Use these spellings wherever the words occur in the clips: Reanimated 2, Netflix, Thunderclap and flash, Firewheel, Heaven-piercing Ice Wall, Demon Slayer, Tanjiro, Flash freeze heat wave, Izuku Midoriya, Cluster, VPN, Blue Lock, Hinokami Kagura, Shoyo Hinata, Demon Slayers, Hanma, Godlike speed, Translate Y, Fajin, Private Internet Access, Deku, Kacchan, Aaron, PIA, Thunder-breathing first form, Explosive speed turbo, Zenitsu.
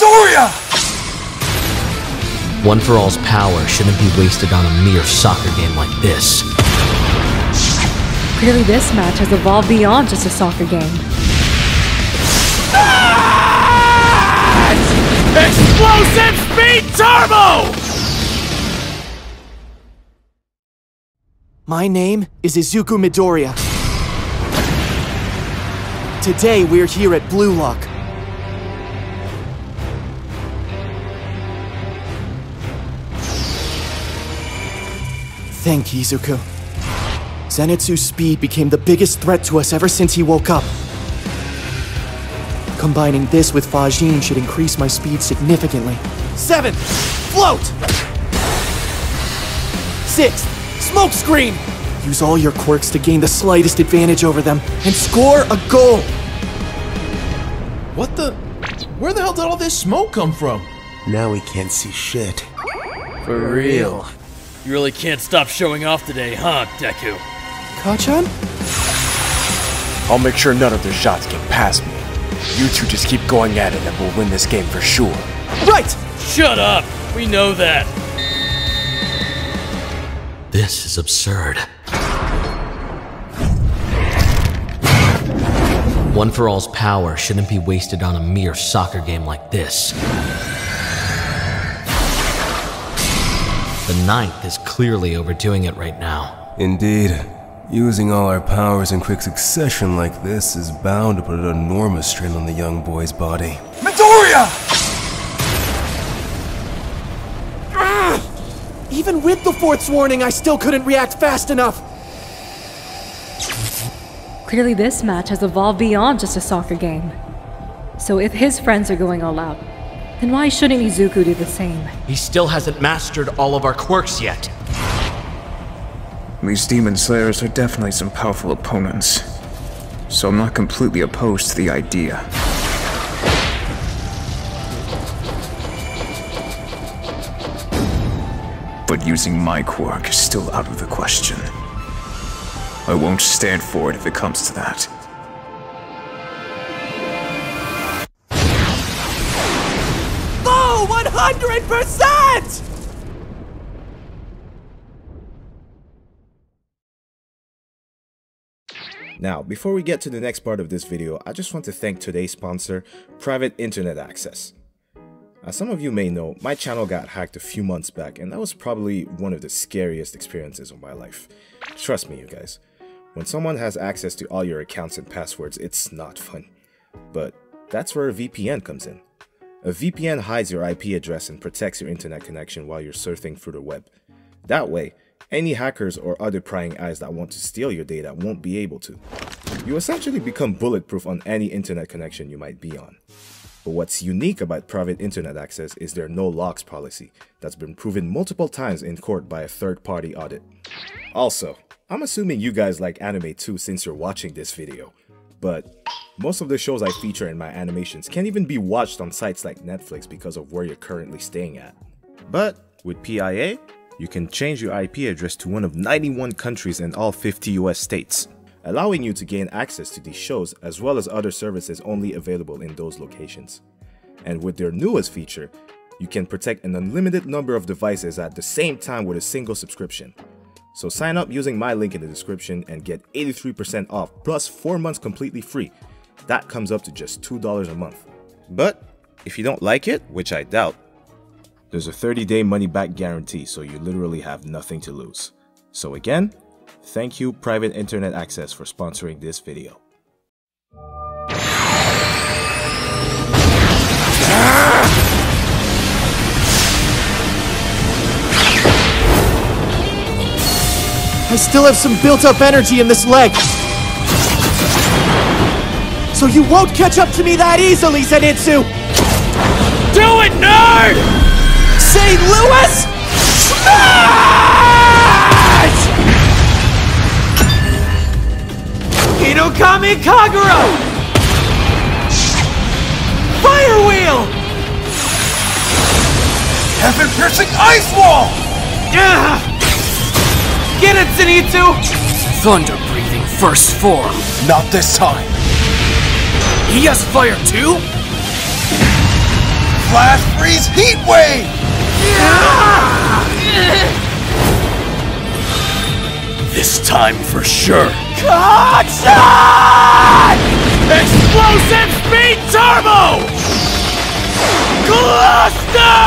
Midoriya! One for All's power shouldn't be wasted on a mere soccer game like this. Clearly this match has evolved beyond just a soccer game. Explosive speed turbo! My name is Izuku Midoriya. Today we're here at Blue Lock. Thank you, Izuku. Zenitsu's speed became the biggest threat to us ever since he woke up. Combining this with Fajin should increase my speed significantly. 7! Float! 6! Smoke screen! Use all your quirks to gain the slightest advantage over them, and score a goal! What the? Where the hell did all this smoke come from? Now we can't see shit. For real. You really can't stop showing off today, huh, Deku? Kacchan? I'll make sure none of their shots get past me. You two just keep going at it and we'll win this game for sure. Right! Shut up! We know that! This is absurd. One for All's power shouldn't be wasted on a mere soccer game like this. The ninth is clearly overdoing it right now. Indeed. Using all our powers in quick succession like this is bound to put an enormous strain on the young boy's body. Midoriya! Even with the fourth's warning, I still couldn't react fast enough. Clearly this match has evolved beyond just a soccer game. So if his friends are going all out, then why shouldn't Izuku do the same? He still hasn't mastered all of our quirks yet. These Demon Slayers are definitely some powerful opponents, so I'm not completely opposed to the idea. But using my quirk is still out of the question. I won't stand for it if it comes to that. Oh, 100%! Now, before we get to the next part of this video, I just want to thank today's sponsor, Private Internet Access. As some of you may know, my channel got hacked a few months back, and that was probably one of the scariest experiences of my life. Trust me, you guys. When someone has access to all your accounts and passwords, it's not fun. But that's where a VPN comes in. A VPN hides your IP address and protects your internet connection while you're surfing through the web. That way, any hackers or other prying eyes that want to steal your data won't be able to. You essentially become bulletproof on any internet connection you might be on. But what's unique about Private Internet Access is their no locks policy that's been proven multiple times in court by a third-party audit. Also, I'm assuming you guys like anime too since you're watching this video, but most of the shows I feature in my animations can't even be watched on sites like Netflix because of where you're currently staying at. But with PIA, you can change your IP address to one of 91 countries and all 50 US states, allowing you to gain access to these shows as well as other services only available in those locations. And with their newest feature, you can protect an unlimited number of devices at the same time with a single subscription. So sign up using my link in the description and get 83% off plus 4 months completely free. That comes up to just $2 a month. But if you don't like it, which I doubt, there's a 30-day money-back guarantee, so you literally have nothing to lose. So again, thank you Private Internet Access for sponsoring this video. I still have some built-up energy in this leg. So you won't catch up to me that easily, Zenitsu! Do it, nerd! St. Louis? Smash! Hinokami Kagura! Firewheel! Heaven-piercing Ice Wall! Get it, Zenitsu! Thunder-breathing first form! Not this time! He has fire too? Flash freeze heat wave! This time for sure. Kacchan! Explosive speed turbo! Cluster!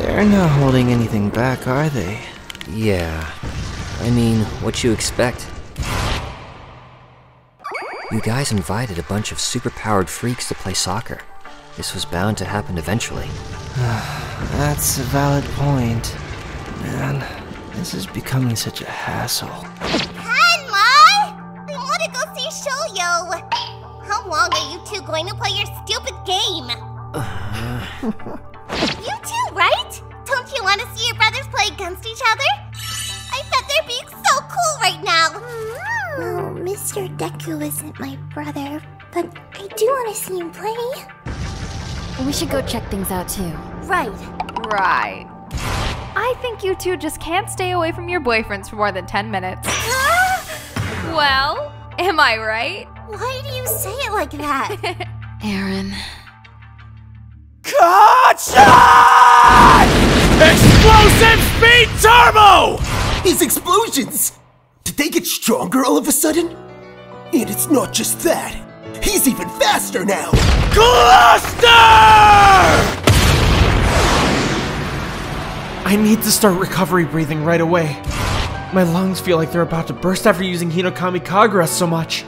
They're not holding anything back, are they? Yeah. I mean, what you expect? You guys invited a bunch of super-powered freaks to play soccer. This was bound to happen eventually. That's a valid point. Man, this is becoming such a hassle. Hanma! I want to go see Shoyo! How long are you two going to play your stupid game? You two, right? Don't you want to see your brothers play against each other? I bet they're being so cool right now! Well, Mr. Deku isn't my brother, but I do want to see him play. We should go check things out too. Right. I think you two just can't stay away from your boyfriends for more than 10 minutes. Well, am I right? Why do you say it like that? Aaron. Kacchan! Explosive speed turbo! His explosions! Did they get stronger all of a sudden? And it's not just that. He's even faster now! Cluster! I need to start recovery breathing right away. My lungs feel like they're about to burst after using Hinokami Kagura so much.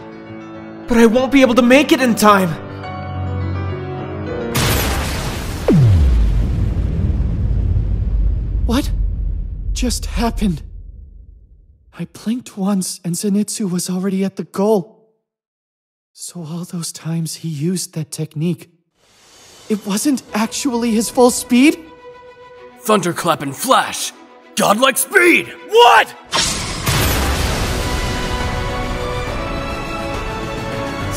But I won't be able to make it in time! What just happened? I blinked once and Zenitsu was already at the goal. So all those times he used that technique, it wasn't actually his full speed? Thunderclap and flash! Godlike speed! What?!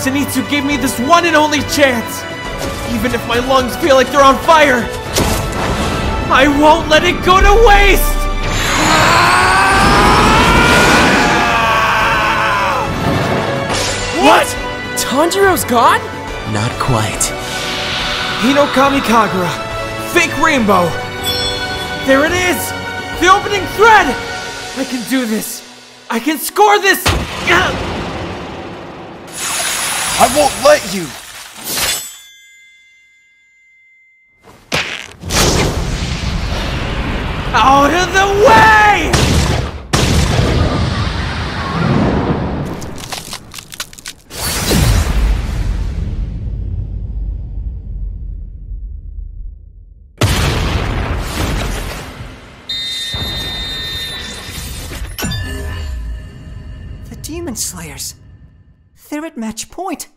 Zenitsu gave me this one and only chance! Even if my lungs feel like they're on fire, I won't let it go to waste! What?! Tanjiro's gone?! Not quite. Hinokami Kagura! Fake rainbow! There it is! The opening thread! I can do this! I can score this! I won't let you! Out of the way! Demon Slayers! They're at match point!